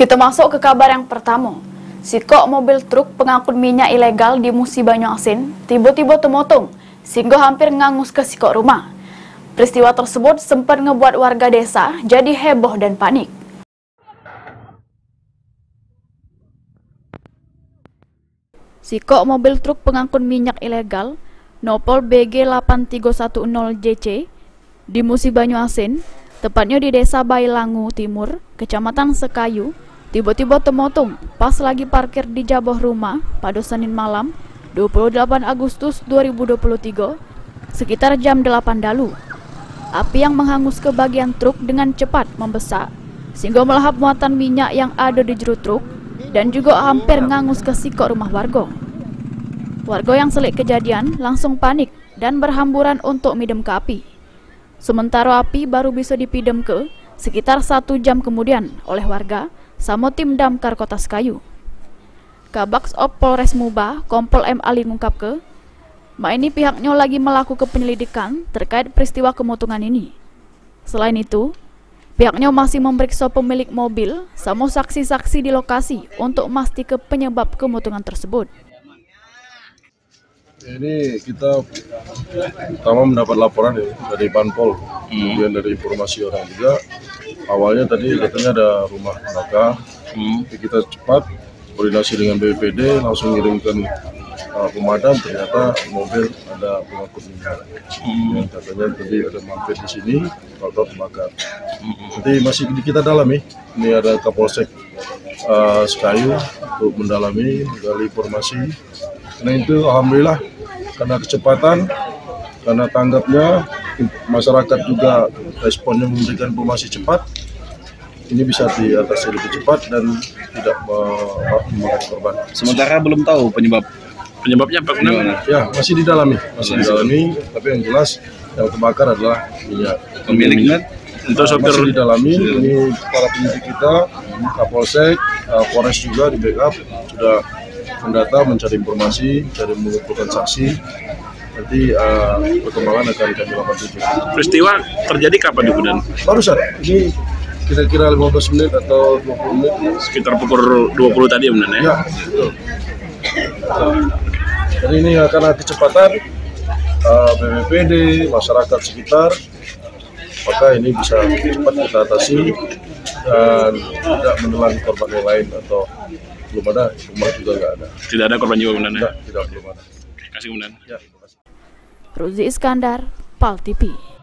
Kita masuk ke kabar yang pertama. Sikok mobil truk pengangkut minyak ilegal di Musi Banyuasin tiba-tiba temotong sehingga hampir ngangus ke sikok rumah. Peristiwa tersebut sempat ngebuat warga desa jadi heboh dan panik. Sikok mobil truk pengangkut minyak ilegal Nopol BG 8310JC di Musi Banyuasin, tepatnya di Desa Bailangu Timur, Kecamatan Sekayu, tiba-tiba temotong pas lagi parkir di jabah rumah pada Senin malam 28 Agustus 2023 sekitar jam 8 dalu. Api yang menghanguskan ke bagian truk dengan cepat membesar sehingga melahap muatan minyak yang ada di jero truk dan juga hampir ngangus ke sikok rumah warga. Warga yang selik kejadian langsung panik dan berhamburan untuk midem ke api. Sementara api baru bisa dipidem ke sekitar 1 jam kemudian oleh warga sama tim damkar Kota Sekayu. Kabaks Op Polres Muba, Kompol M. Ali mengungkap ke, ini pihaknya lagi melakukan penyelidikan terkait peristiwa kemotongan ini. Selain itu, pihaknya masih memeriksa pemilik mobil sama saksi-saksi di lokasi untuk memastikan penyebab kemotongan tersebut. Ini kita pertama mendapat laporan ya, dari Banpol, kemudian dari informasi orang juga. Awalnya tadi katanya ada rumah mereka, kita cepat koordinasi dengan BPD, langsung kirimkan pemadam. Ternyata mobil ada pengangkut minyak, yang katanya tadi ada mampir di sini, faktor kebakaran. Nanti masih kita dalami. Ini ada Kapolsek Sekayu untuk mendalami, menggali informasi. Nah itu alhamdulillah karena kecepatan, karena tanggapnya masyarakat juga responnya memberikan informasi cepat. Ini bisa diatasi lebih cepat dan tidak memakan korban. Sementara belum tahu penyebabnya apa? Ya, masih didalami. Tapi yang jelas yang terbakar adalah minyak. Pemiliknya untuk sopir masih didalami. Ini para penyidik kita, Kapolsek, Polres juga di backup sudah mendata, mencari informasi, mencari mengumpulkan saksi. Nanti perkembangan akan kami laporkan. Peristiwa terjadi kapan di Budan? Barusan, ini kira-kira 15 menit atau 20 menit. Sekitar pukul 20 tadi ya Budan ya? Ya, betul. Jadi ini karena kecepatan BPBD, masyarakat sekitar, maka ini bisa cepat kita atasi dan tidak menelan korban yang lain atau belum ada, rumah juga nggak ada. Tidak ada korban jiwa benar ya? Tidak, belum ada. Terima kasih benar. Ya, terima kasih. Ruzi Iskandar, PAL TV.